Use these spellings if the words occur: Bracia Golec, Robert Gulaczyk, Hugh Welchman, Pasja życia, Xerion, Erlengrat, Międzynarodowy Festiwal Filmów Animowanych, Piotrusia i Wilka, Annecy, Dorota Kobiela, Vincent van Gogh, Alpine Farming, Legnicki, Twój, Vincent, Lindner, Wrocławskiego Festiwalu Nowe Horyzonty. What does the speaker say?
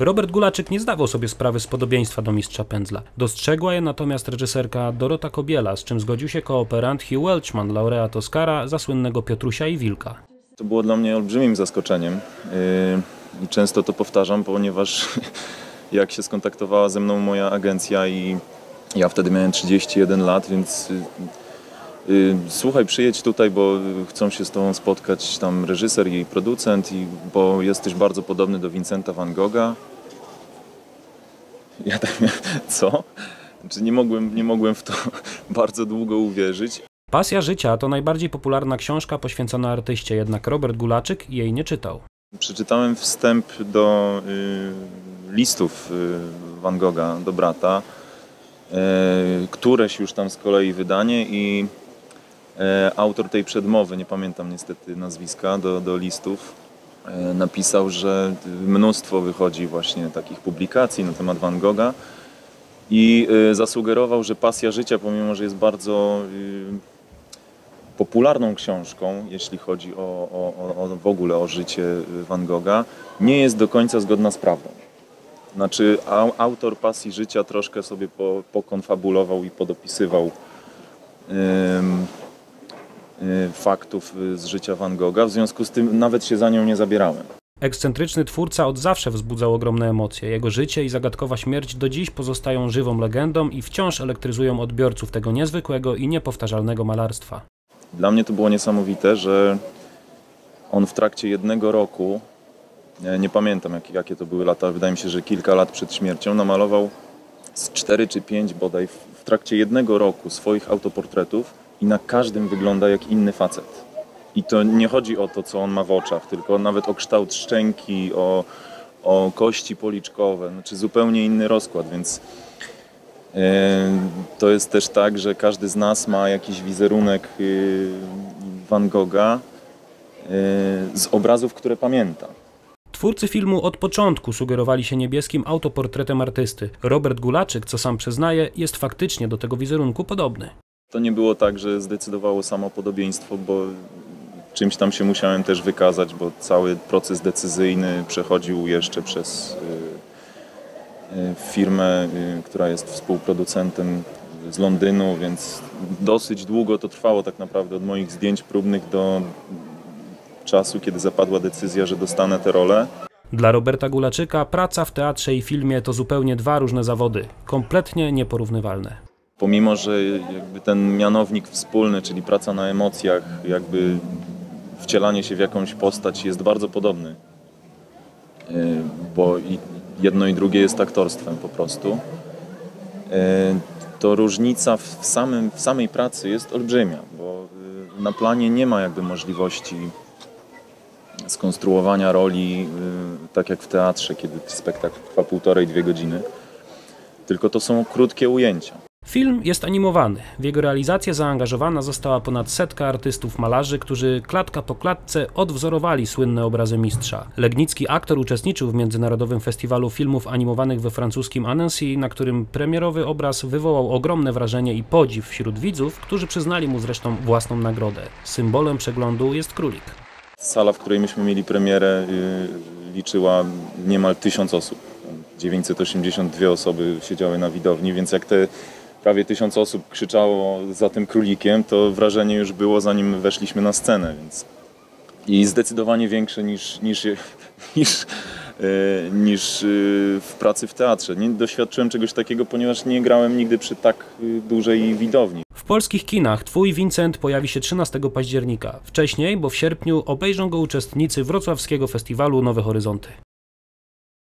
Robert Gulaczyk nie zdawał sobie sprawy z podobieństwa do Mistrza Pędzla. Dostrzegła je natomiast reżyserka Dorota Kobiela, z czym zgodził się kooperant Hugh Welchman, laureat Oscara za słynnego Piotrusia i Wilka. To było dla mnie olbrzymim zaskoczeniem i często to powtarzam, ponieważ jak się skontaktowała ze mną moja agencja i ja wtedy miałem 31 lat, więc słuchaj, przyjedź tutaj, bo chcą się z tobą spotkać tam reżyser i producent, bo jesteś bardzo podobny do Vincenta van Gogha. Ja tak miałem, co? Znaczy nie mogłem w to bardzo długo uwierzyć. Pasja życia to najbardziej popularna książka poświęcona artyście, jednak Robert Gulaczyk jej nie czytał. Przeczytałem wstęp do listów van Gogha do brata, któreś już tam z kolei wydanie i autor tej przedmowy, nie pamiętam niestety nazwiska, do listów, napisał, że mnóstwo wychodzi właśnie takich publikacji na temat Van Gogha i zasugerował, że Pasja życia, pomimo że jest bardzo popularną książką, jeśli chodzi o w ogóle o życie Van Gogha, nie jest do końca zgodna z prawdą. Znaczy autor Pasji życia troszkę sobie pokonfabulował i podopisywał faktów z życia Van Gogha, w związku z tym nawet się za nią nie zabierałem. Ekscentryczny twórca od zawsze wzbudzał ogromne emocje. Jego życie i zagadkowa śmierć do dziś pozostają żywą legendą i wciąż elektryzują odbiorców tego niezwykłego i niepowtarzalnego malarstwa. Dla mnie to było niesamowite, że on w trakcie jednego roku, nie pamiętam jakie to były lata, wydaje mi się, że kilka lat przed śmiercią, namalował z 4 czy 5 bodaj w trakcie jednego roku swoich autoportretów i na każdym wygląda jak inny facet. I to nie chodzi o to, co on ma w oczach, tylko nawet o kształt szczęki, o kości policzkowe, znaczy zupełnie inny rozkład, więc to jest też tak, że każdy z nas ma jakiś wizerunek Van Gogha z obrazów, które pamięta. Twórcy filmu od początku sugerowali się niebieskim autoportretem artysty. Robert Gulaczyk, co sam przyznaje, jest faktycznie do tego wizerunku podobny. To nie było tak, że zdecydowało samo podobieństwo, bo czymś tam się musiałem też wykazać, bo cały proces decyzyjny przechodził jeszcze przez firmę, która jest współproducentem z Londynu, więc dosyć długo to trwało tak naprawdę, od moich zdjęć próbnych do czasu, kiedy zapadła decyzja, że dostanę tę rolę. Dla Roberta Gulaczyka praca w teatrze i filmie to zupełnie dwa różne zawody, kompletnie nieporównywalne. Pomimo że jakby ten mianownik wspólny, czyli praca na emocjach, jakby wcielanie się w jakąś postać jest bardzo podobny, bo jedno i drugie jest aktorstwem po prostu, to różnica w samej pracy jest olbrzymia, bo na planie nie ma jakby możliwości skonstruowania roli tak jak w teatrze, kiedy spektakl trwa 1,5–2 godziny, tylko to są krótkie ujęcia. Film jest animowany. W jego realizację zaangażowana została ponad 100 artystów malarzy, którzy klatka po klatce odwzorowali słynne obrazy mistrza. Legnicki aktor uczestniczył w Międzynarodowym Festiwalu Filmów Animowanych we francuskim Annecy, na którym premierowy obraz wywołał ogromne wrażenie i podziw wśród widzów, którzy przyznali mu zresztą własną nagrodę. Symbolem przeglądu jest królik. Sala, w której myśmy mieli premierę, liczyła niemal 1000 osób. 982 osoby siedziały na widowni, więc jak te prawie 1000 osób krzyczało za tym królikiem, to wrażenie już było, zanim weszliśmy na scenę. Więc i zdecydowanie większe niż w pracy w teatrze. Nie doświadczyłem czegoś takiego, ponieważ nie grałem nigdy przy tak dużej widowni. W polskich kinach Twój, Vincent pojawi się 13 października. Wcześniej, bo w sierpniu, obejrzą go uczestnicy Wrocławskiego Festiwalu Nowe Horyzonty.